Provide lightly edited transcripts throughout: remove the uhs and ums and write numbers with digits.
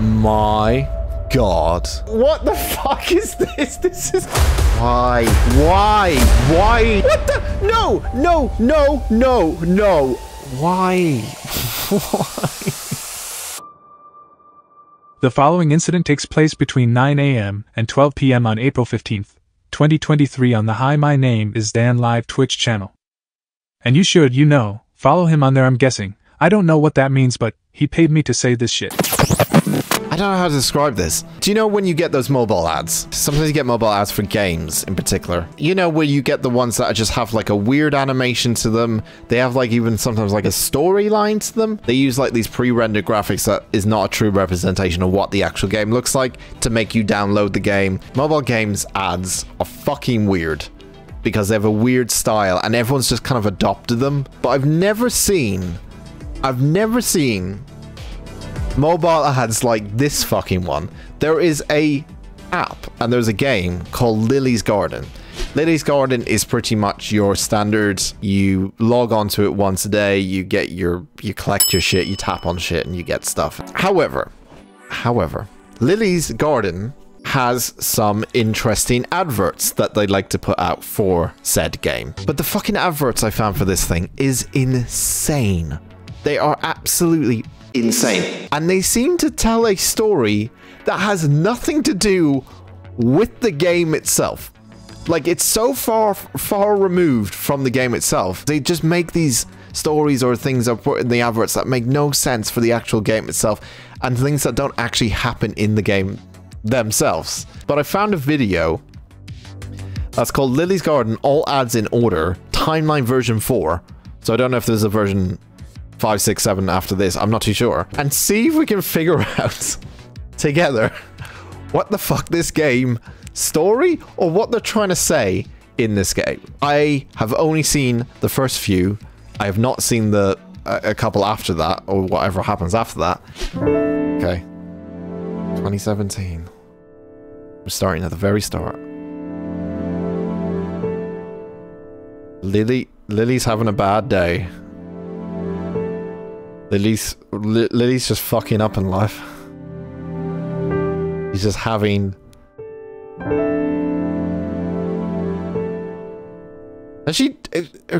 my God. What the fuck is this? This is... Why? Why? Why? What the? No! No! No! No! No! Why? Why? The following incident takes place between 9 a.m. and 12 p.m. on April 15th, 2023 on the Hi My Name Is Dan live Twitch channel. And you should, you know, follow him on there, I'm guessing. I don't know what that means, but he paid me to say this shit. I don't know how to describe this. Do you know when you get those mobile ads? Sometimes you get mobile ads for games in particular. You know where you get the ones that just have like a weird animation to them. They have like even sometimes like a storyline to them. They use like these pre-rendered graphics that is not a true representation of what the actual game looks like to make you download the game. Mobile games ads are fucking weird because they have a weird style and everyone's just kind of adopted them. But I've never seen mobile ads like this fucking one. There is a app and there's a game called Lily's Garden. Lily's Garden is pretty much your standard. You log onto it once a day, you get you collect your shit, you tap on shit and you get stuff. However, Lily's Garden has some interesting adverts that they like to put out for said game. But the fucking adverts I found for this thing is insane. They are absolutely insane. And they seem to tell a story that has nothing to do with the game itself. Like, it's so far removed from the game itself. They just make these stories or things that are put in the adverts that make no sense for the actual game itself and things that don't actually happen in the game themselves. But I found a video that's called Lily's Garden, All Ads in Order, Timeline version 4. So I don't know if there's a version 5, 6, 7 after this, I'm not too sure. And see if we can figure out together what the fuck this game story or what they're trying to say in this game. I have only seen the first few. I have not seen the a couple after that or whatever happens after that. Okay. 2017. We're starting at the very start. Lily's having a bad day. Lily's just fucking up in life. He's just having... Her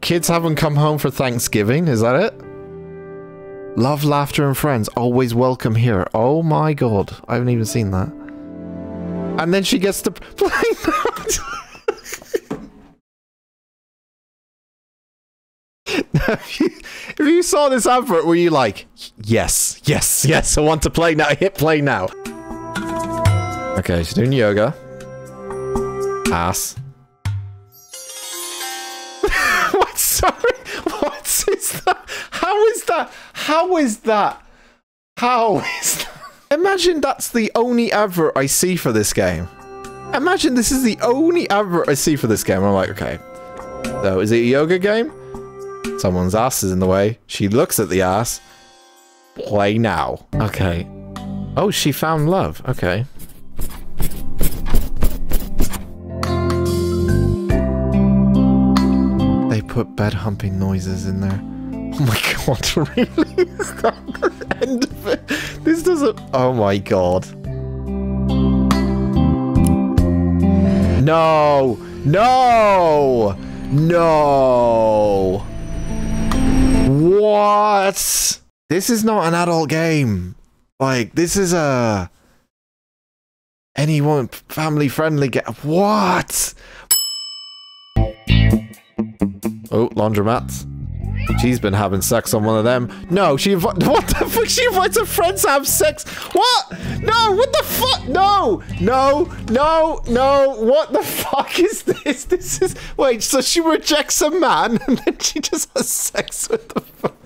kids haven't come home for Thanksgiving, is that it? Love, laughter, and friends. Always welcome here. Oh my God. I haven't even seen that. And then she gets to play that. If you saw this advert, were you like, yes, yes, yes, I want to play now, hit play now. Okay, she's doing yoga. Ass. What, sorry? What is that? How is that? How is that? How is that? Imagine that's the only advert I see for this game. Imagine this is the only advert I see for this game. I'm like, okay. So, is it a yoga game? Someone's ass is in the way. She looks at the ass. Play now. Okay. Oh, she found love. Okay. They put bed humping noises in there. Oh my God, really? Is that the end of it? This doesn't... Oh my God. No! No! No! What? This is not an adult game. Like, this is a... anyone family-friendly game. What? Oh, laundromats. She's been having sex on one of them. No, what the fuck? She invites her friends to have sex. What? No, what the fuck? No, no, no, no. What the fuck is this? This is... Wait, so she rejects a man and then she just has sex with the fuck.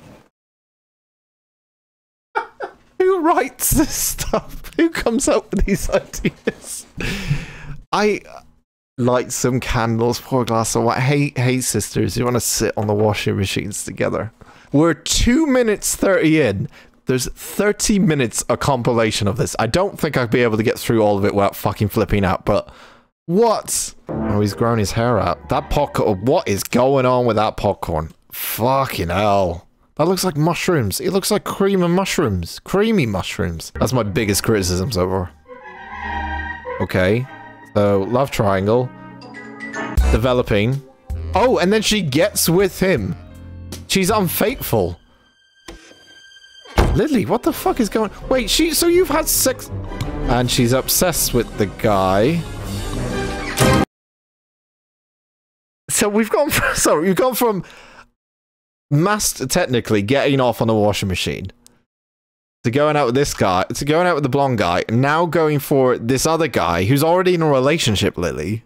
Who writes this stuff? Who comes up with these ideas? I... light some candles, pour a glass of wine. Hey sisters, you want to sit on the washing machines together? We're 2 minutes 30 in. There's 30 minutes a compilation of this. I don't think I'd be able to get through all of it without fucking flipping out, but what? Oh, he's grown his hair out. That popcorn, what is going on with that popcorn? Fucking hell. That looks like mushrooms. It looks like cream and mushrooms. Creamy mushrooms. That's my biggest criticism so far. Okay. So, love triangle. Developing. Oh, and then she gets with him. She's unfaithful. Lily, what the fuck is going on? Wait, so you've had sex... And she's obsessed with the guy. So we've gone from... Sorry, we've gone from... technically getting off on the washing machine. To going out with this guy. To going out with the blonde guy. And now going for this other guy who's already in a relationship, Lily.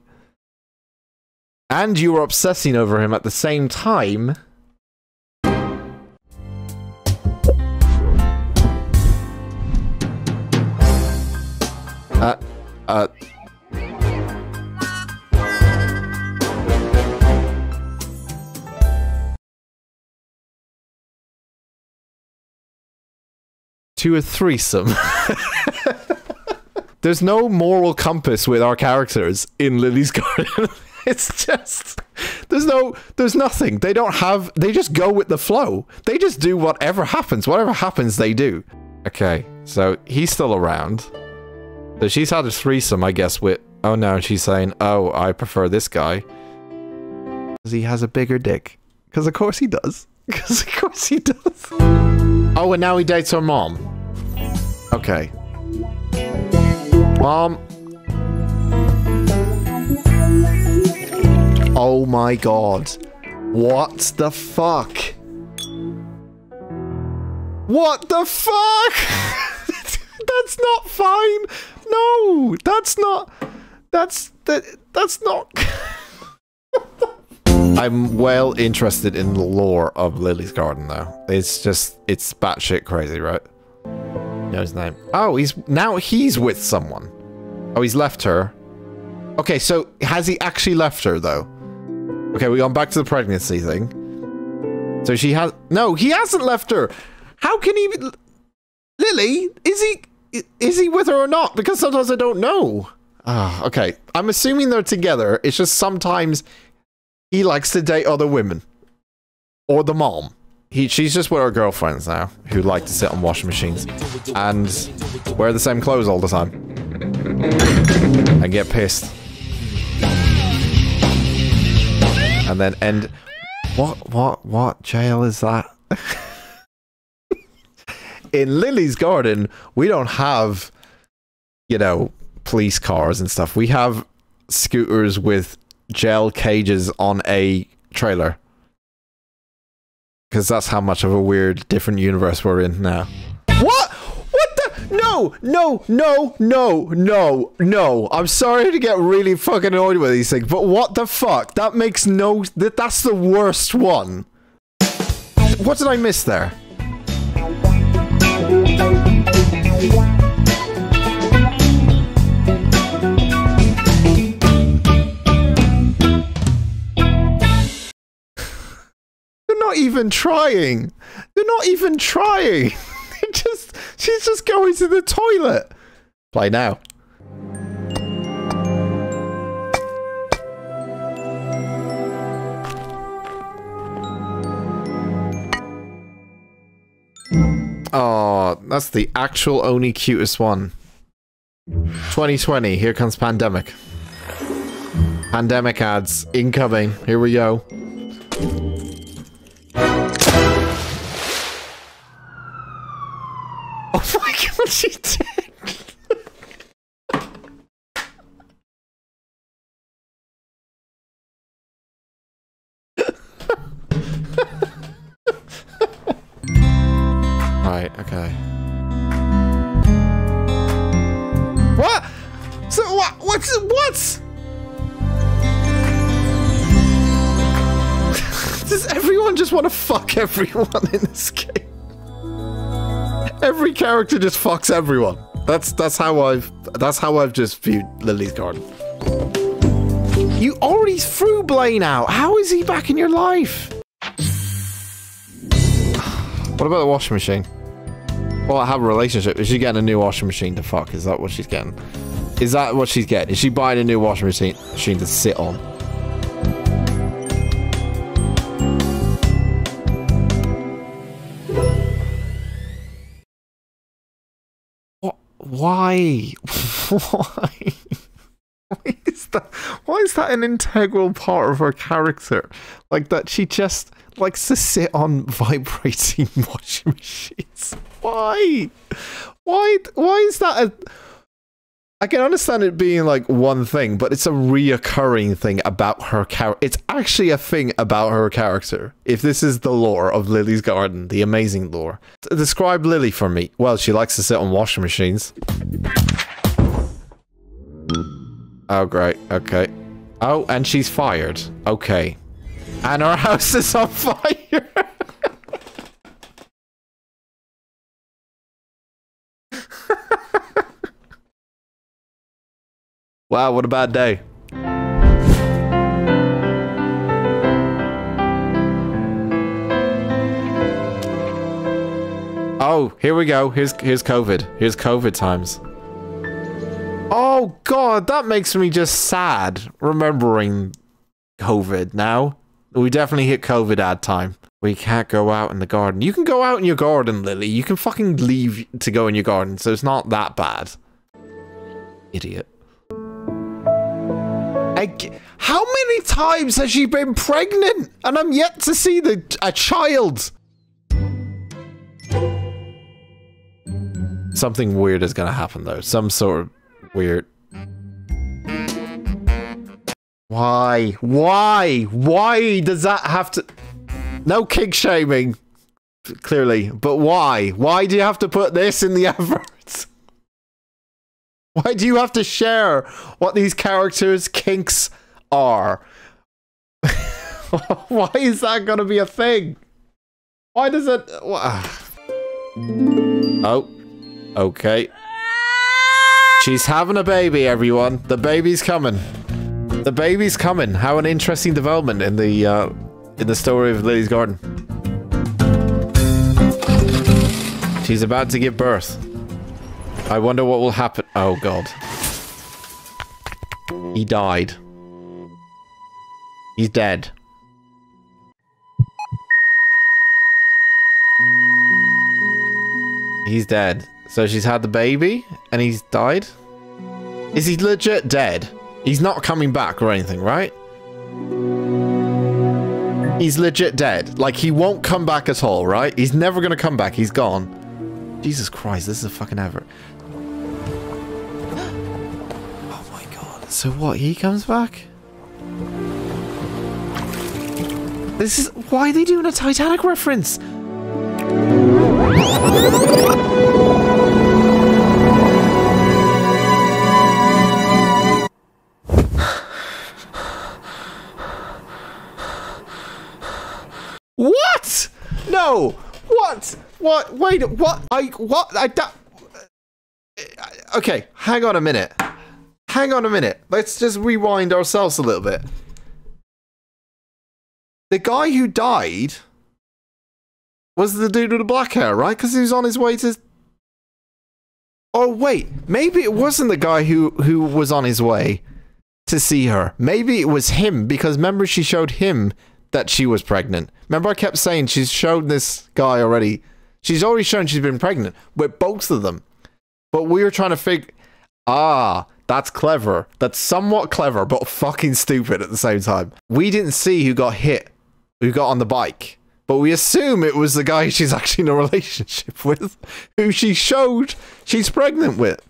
And you were obsessing over him at the same time. To a threesome. There's no moral compass with our characters in Lily's Garden. It's just... There's nothing. They don't have... They just go with the flow. They just do whatever happens. Whatever happens, they do. Okay, so he's still around. So she's had a threesome, I guess, with... Oh no, she's saying, oh, I prefer this guy. Because he has a bigger dick. Because of course he does. Because of course he does. Oh, and now he dates her mom. Okay. Mom. Oh my god. What the fuck? What the fuck? That's not fine. No, that's not. That's not. I'm well interested in the lore of Lily's Garden, though. It's just, it's batshit crazy, right? You know his name. Oh, now he's with someone. Oh, he's left her. Okay, so has he actually left her though? Okay, we're going back to the pregnancy thing. So she has. No, he hasn't left her. How can he? Lily, is he with her or not? Because sometimes I don't know. Okay, I'm assuming they're together. It's just sometimes he likes to date other women. Or the mom. She's just with her girlfriends now, who like to sit on washing machines. And wear the same clothes all the time. And get pissed. And then end... What jail is that? In Lily's Garden, we don't have, you know, police cars and stuff. We have scooters with gel cages on a trailer. Because that's how much of a weird, different universe we're in now. What? What the? No, no, no, no, no, no. I'm sorry to get really fucking annoyed with these things, but what the fuck? That makes no... That's the worst one. What did I miss there? They're not even trying. They're not even trying. She's just going to the toilet. Play now. Oh, that's the actual only cutest one. 2020, here comes pandemic. Pandemic ads, incoming, here we go. Oh my god, she did! Right, okay. What? So what? What? Does everyone just want to fuck everyone in this game? Every character just fucks everyone. That's how I've just viewed Lily's Garden. You already threw Blaine out. How is he back in your life? What about the washing machine? Well, I have a relationship. Is she getting a new washing machine to fuck? Is that what she's getting? Is that what she's getting? Is she buying a new washing machine to sit on? Why? Why? Why is that an integral part of her character? Like, that she just likes to sit on vibrating washing machines. Why? Why is that a... I can understand it being like one thing, but it's a reoccurring thing about her character. It's actually a thing about her character. If this is the lore of Lily's Garden, the amazing lore. Describe Lily for me. Well, she likes to sit on washing machines. Oh, great. Okay. Oh, and she's fired. Okay. And her house is on fire. Wow, what a bad day. Oh, here we go. Here's COVID. Here's COVID times. Oh God, that makes me just sad remembering COVID now. We definitely hit COVID ad time. We can't go out in the garden. You can go out in your garden, Lily. You can fucking leave to go in your garden, so it's not that bad. Idiot. How many times has she been pregnant? And I'm yet to see a child. Something weird is gonna happen though. Some sort of weird. Why? Why? Why does that have to... No kink shaming, clearly. But why? Why do you have to put this in the advert? Why do you have to share what these characters' kinks are? Why is that gonna be a thing? Why does it... Oh. Okay. She's having a baby, everyone. The baby's coming. The baby's coming. How an interesting development in the story of Lily's Garden. She's about to give birth. I wonder what will happen. Oh, God. He died. He's dead. He's dead. So she's had the baby and he's died? Is he legit dead? He's not coming back or anything, right? He's legit dead. Like, he won't come back at all, right? He's never gonna come back. He's gone. Jesus Christ, this is a fucking advert. Oh my God. So what, he comes back? This is... Why are they doing a Titanic reference? What? No! What? What? Wait, what? Okay, hang on a minute. Hang on a minute. Let's just rewind ourselves a little bit. The guy who died was the dude with the black hair, right? Because he was on his way to... Oh, wait. Maybe it wasn't the guy who was on his way to see her. Maybe it was him, because remember she showed him that she was pregnant. Remember I kept saying she's shown this guy already... She's already shown she's been pregnant with both of them. But we were trying to figure... Ah, that's clever. That's somewhat clever, but fucking stupid at the same time. We didn't see who got hit, who got on the bike. But we assume it was the guy she's actually in a relationship with, who she showed she's pregnant with.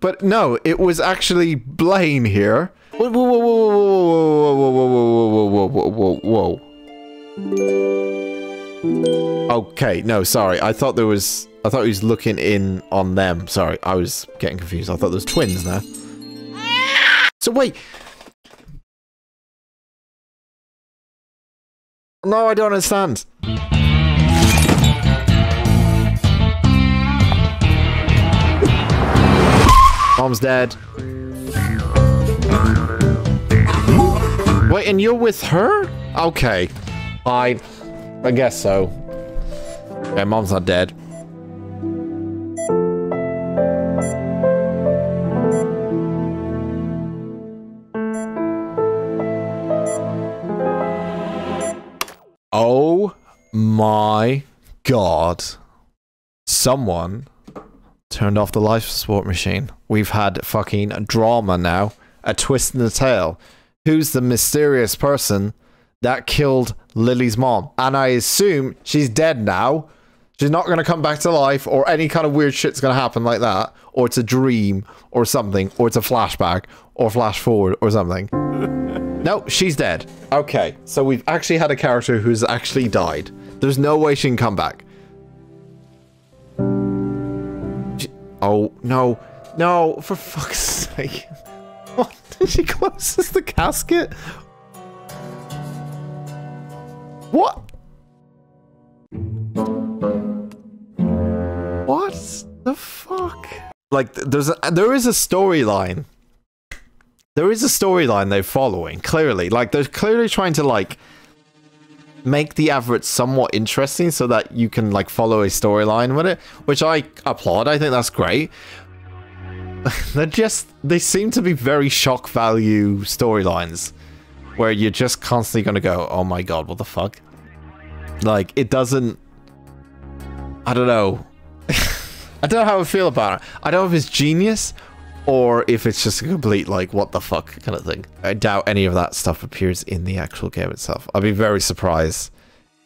But no, it was actually Blaine here. Whoa, whoa, whoa, whoa, whoa, whoa, whoa, whoa, whoa, whoa. Okay, no, sorry. I thought he was looking in on them. Sorry, I was getting confused. I thought there was twins there. So wait. No, I don't understand. Mom's dead. Wait, and you're with her? Okay. I guess so. Yeah, Mom's not dead. Oh my God. Someone Turned off the life support machine. We've had fucking drama now. A twist in the tale. Who's the mysterious person that killed Lily's mom? And I assume she's dead now. She's not going to come back to life, or any kind of weird shit's going to happen like that. Or it's a dream or something, or it's a flashback or flash forward or something. No, she's dead. Okay, so we've actually had a character who's actually died. There's no way she can come back. Oh, no. No, for fuck's sake. What? She closes the casket? What? What the fuck? Like, there is a storyline. There is a storyline they're following, clearly. Like, they're clearly trying to, like, make the average somewhat interesting so that you can, like, follow a storyline with it, which I applaud. I think that's great. They seem to be very shock value storylines where you're just constantly gonna go, oh my god, what the fuck? Like, it doesn't... I don't know. I don't know how I feel about it. I don't know if it's genius or if it's just a complete, like, what the fuck kind of thing. I doubt any of that stuff appears in the actual game itself. I'd be very surprised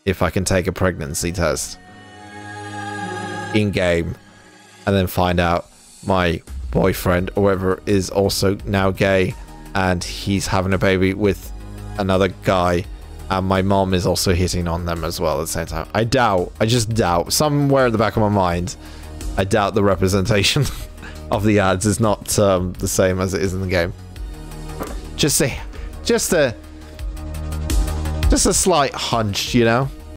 if I can take a pregnancy test in-game and then find out my boyfriend or whoever is also now gay and he's having a baby with another guy and my mom is also hitting on them as well at the same time. I doubt, I just doubt, somewhere in the back of my mind, I doubt the representation of the ads is not the same as it is in the game. Just a slight hunch, you know?